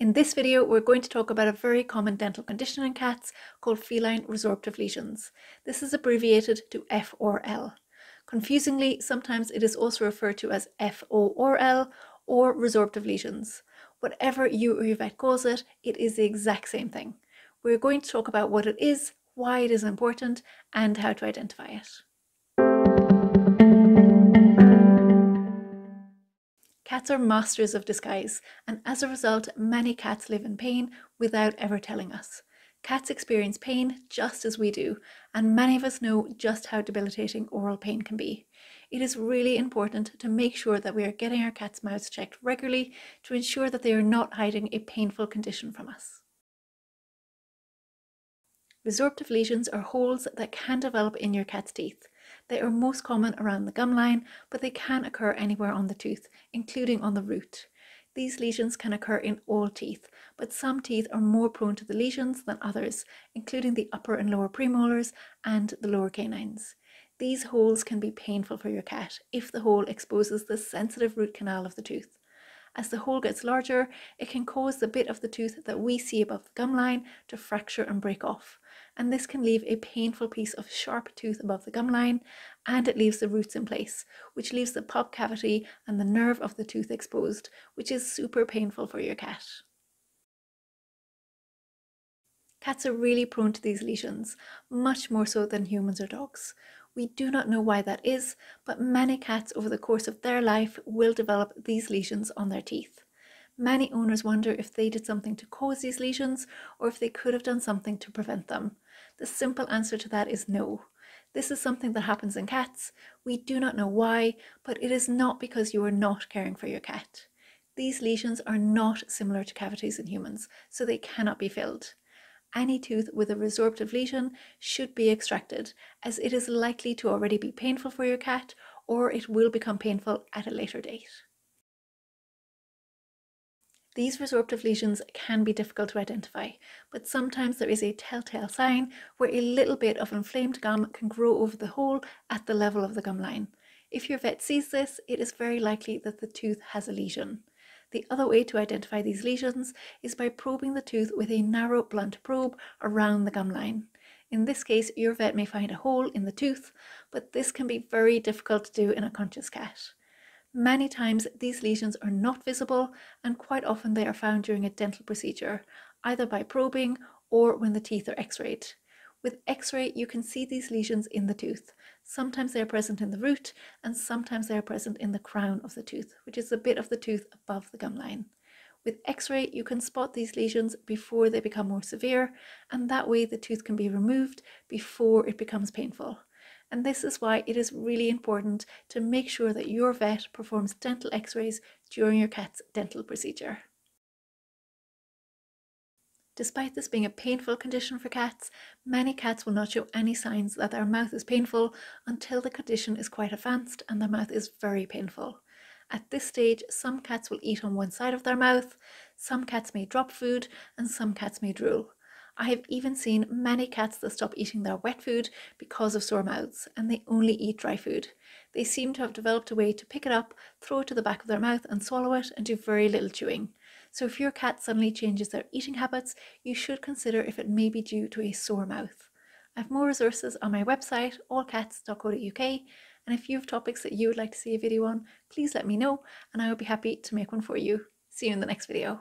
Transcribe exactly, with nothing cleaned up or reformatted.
In this video, we're going to talk about a very common dental condition in cats called feline resorptive lesions. This is abbreviated to F R L. Confusingly, sometimes it is also referred to as F O R L or resorptive lesions. Whatever you or your vet calls it, it is the exact same thing. We're going to talk about what it is, why it is important, and how to identify it. Cats are masters of disguise, and as a result, many cats live in pain without ever telling us. Cats experience pain just as we do, and many of us know just how debilitating oral pain can be. It is really important to make sure that we are getting our cats' mouths checked regularly to ensure that they are not hiding a painful condition from us. Resorptive lesions are holes that can develop in your cat's teeth. They are most common around the gum line, but they can occur anywhere on the tooth, including on the root. These lesions can occur in all teeth, but some teeth are more prone to the lesions than others, including the upper and lower premolars and the lower canines. These holes can be painful for your cat if the hole exposes the sensitive root canal of the tooth. As the hole gets larger, it can cause the bit of the tooth that we see above the gum line to fracture and break off. And this can leave a painful piece of sharp tooth above the gum line, and it leaves the roots in place, which leaves the pop cavity and the nerve of the tooth exposed, which is super painful for your cat. Cats are really prone to these lesions, much more so than humans or dogs. We do not know why that is, but many cats over the course of their life will develop these lesions on their teeth. Many owners wonder if they did something to cause these lesions or if they could have done something to prevent them. The simple answer to that is no. This is something that happens in cats. We do not know why, but it is not because you are not caring for your cat. These lesions are not similar to cavities in humans, so they cannot be filled. Any tooth with a resorptive lesion should be extracted, as it is likely to already be painful for your cat, or it will become painful at a later date. These resorptive lesions can be difficult to identify, but sometimes there is a telltale sign where a little bit of inflamed gum can grow over the hole at the level of the gum line. If your vet sees this, it is very likely that the tooth has a lesion. The other way to identify these lesions is by probing the tooth with a narrow, blunt probe around the gum line. In this case, your vet may find a hole in the tooth, but this can be very difficult to do in a conscious cat. Many times, these lesions are not visible, and quite often they are found during a dental procedure, either by probing or when the teeth are x-rayed. With x-ray, you can see these lesions in the tooth. Sometimes they are present in the root, and sometimes they are present in the crown of the tooth, which is the bit of the tooth above the gum line. With x-ray, you can spot these lesions before they become more severe, and that way the tooth can be removed before it becomes painful. And this is why it is really important to make sure that your vet performs dental x-rays during your cat's dental procedure. Despite this being a painful condition for cats, many cats will not show any signs that their mouth is painful until the condition is quite advanced and their mouth is very painful. At this stage, some cats will eat on one side of their mouth, some cats may drop food, and some cats may drool. I have even seen many cats that stop eating their wet food because of sore mouths, and they only eat dry food. They seem to have developed a way to pick it up, throw it to the back of their mouth and swallow it, and do very little chewing. So if your cat suddenly changes their eating habits, you should consider if it may be due to a sore mouth. I have more resources on my website, all cats dot co dot U K, and if you have topics that you would like to see a video on, please let me know, and I will be happy to make one for you. See you in the next video.